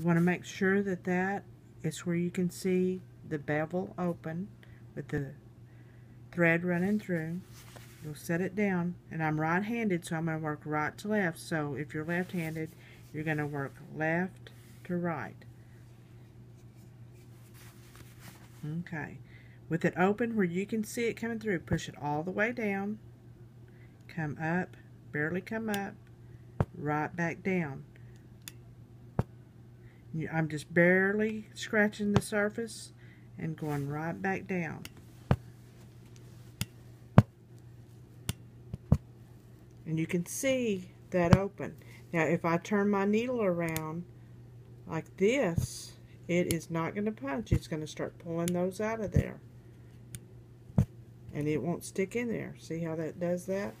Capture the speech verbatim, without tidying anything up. you want to make sure that that is where you can see the bevel open with the thread running through. You'll set it down, and I'm right-handed, so I'm going to work right to left. So if you're left-handed, you're going to work left to right. Okay, with it open where you can see it coming through, push it all the way down, come up, barely come up, right back down. I'm just barely scratching the surface and going right back down. And you can see that open. Now if I turn my needle around like this, it is not going to punch. It's going to start pulling those out of there. And it won't stick in there. See how that does that?